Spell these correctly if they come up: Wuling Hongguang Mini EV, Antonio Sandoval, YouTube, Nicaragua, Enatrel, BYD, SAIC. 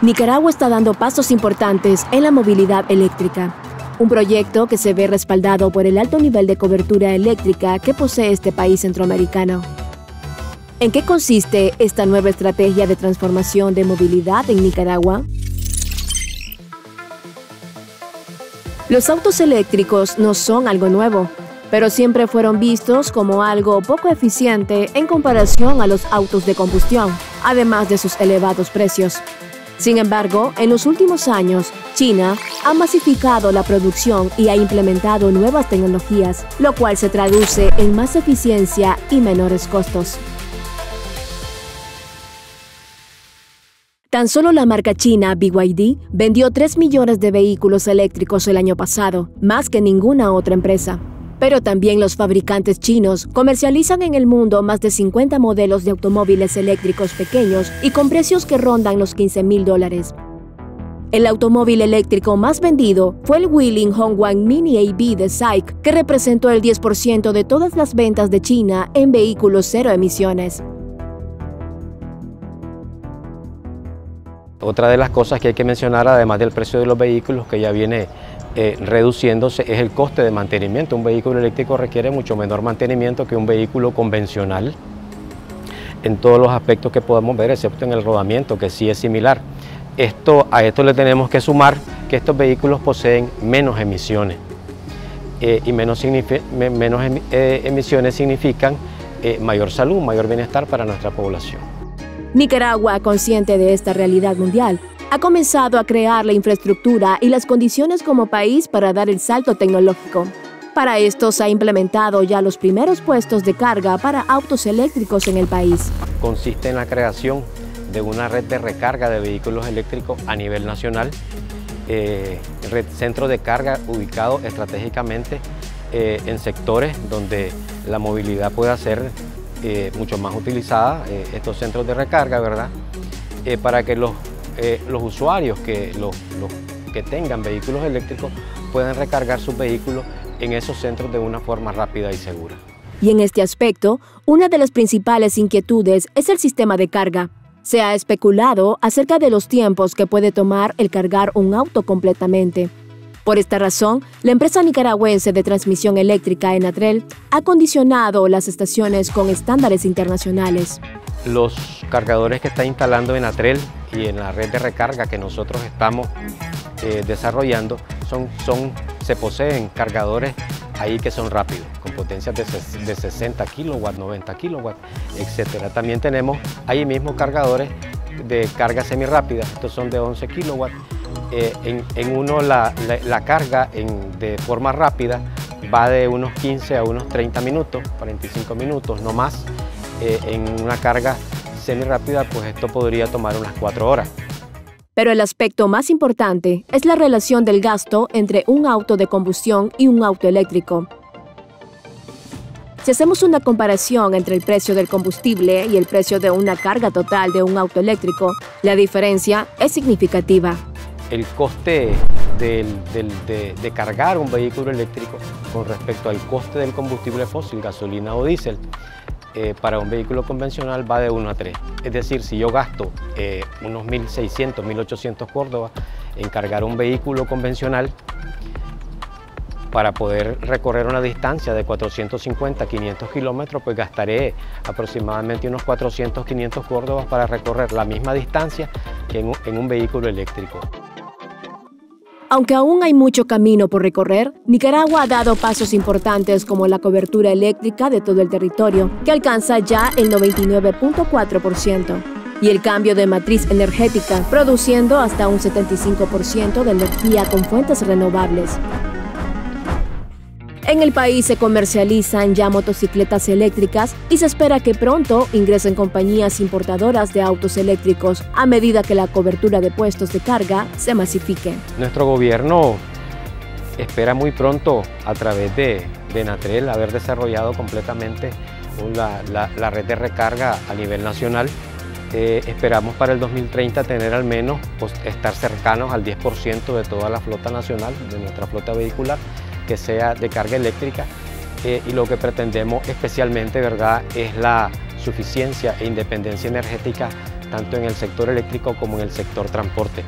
Nicaragua está dando pasos importantes en la movilidad eléctrica, un proyecto que se ve respaldado por el alto nivel de cobertura eléctrica que posee este país centroamericano. ¿En qué consiste esta nueva estrategia de transformación de movilidad en Nicaragua? Los autos eléctricos no son algo nuevo, pero siempre fueron vistos como algo poco eficiente en comparación a los autos de combustión, además de sus elevados precios. Sin embargo, en los últimos años, China ha masificado la producción y ha implementado nuevas tecnologías, lo cual se traduce en más eficiencia y menores costos. Tan solo la marca china BYD vendió 3 millones de vehículos eléctricos el año pasado, más que ninguna otra empresa. Pero también los fabricantes chinos comercializan en el mundo más de 50 modelos de automóviles eléctricos pequeños y con precios que rondan los $15,000. El automóvil eléctrico más vendido fue el Wuling Hongguang Mini EV de SAIC, que representó el 10% de todas las ventas de China en vehículos cero emisiones. Otra de las cosas que hay que mencionar, además del precio de los vehículos que ya viene reduciéndose, es el coste de mantenimiento. Un vehículo eléctrico requiere mucho menor mantenimiento que un vehículo convencional en todos los aspectos que podamos ver, excepto en el rodamiento, que sí es similar. A esto le tenemos que sumar que estos vehículos poseen menos emisiones. Y menos emisiones significan mayor salud, mayor bienestar para nuestra población. Nicaragua, consciente de esta realidad mundial, ha comenzado a crear la infraestructura y las condiciones como país para dar el salto tecnológico. Para esto se ha implementado ya los primeros puestos de carga para autos eléctricos en el país. Consiste en la creación de una red de recarga de vehículos eléctricos a nivel nacional, centro de carga ubicado estratégicamente en sectores donde la movilidad pueda ser mucho más utilizada, estos centros de recarga, ¿verdad? Para que los usuarios que tengan vehículos eléctricos puedan recargar sus vehículos en esos centros de una forma rápida y segura. Y en este aspecto, una de las principales inquietudes es el sistema de carga. Se ha especulado acerca de los tiempos que puede tomar el cargar un auto completamente. Por esta razón, la empresa nicaragüense de transmisión eléctrica Enatrel ha condicionado las estaciones con estándares internacionales. Los cargadores que está instalando Enatrel y en la red de recarga que nosotros estamos desarrollando se poseen cargadores ahí que son rápidos, con potencias de 60 kilowatts, 90 kilowatts, etc. También tenemos ahí mismo cargadores de carga semirápida, estos son de 11 kilowatts. La carga de forma rápida va de unos 15 a unos 30 minutos, 45 minutos, no más. En una carga semirápida, pues esto podría tomar unas 4 horas. Pero el aspecto más importante es la relación del gasto entre un auto de combustión y un auto eléctrico. Si hacemos una comparación entre el precio del combustible y el precio de una carga total de un auto eléctrico, la diferencia es significativa. El coste de cargar un vehículo eléctrico con respecto al coste del combustible fósil, gasolina o diésel, para un vehículo convencional va de 1 a 3. Es decir, si yo gasto unos 1.600, 1.800 córdobas en cargar un vehículo convencional para poder recorrer una distancia de 450, 500 kilómetros, pues gastaré aproximadamente unos 400, 500 córdobas para recorrer la misma distancia que en un vehículo eléctrico. Aunque aún hay mucho camino por recorrer, Nicaragua ha dado pasos importantes como la cobertura eléctrica de todo el territorio, que alcanza ya el 99.4%, y el cambio de matriz energética, produciendo hasta un 75% de energía con fuentes renovables. En el país se comercializan ya motocicletas eléctricas y se espera que pronto ingresen compañías importadoras de autos eléctricos a medida que la cobertura de puestos de carga se masifique. Nuestro gobierno espera muy pronto, a través de Enatrel, haber desarrollado completamente la red de recarga a nivel nacional. Esperamos para el 2030 tener al menos, pues, estar cercanos al 10% de toda la flota nacional, de nuestra flota vehicular, que sea de carga eléctrica, y lo que pretendemos especialmente, ¿verdad?, es la suficiencia e independencia energética tanto en el sector eléctrico como en el sector transporte.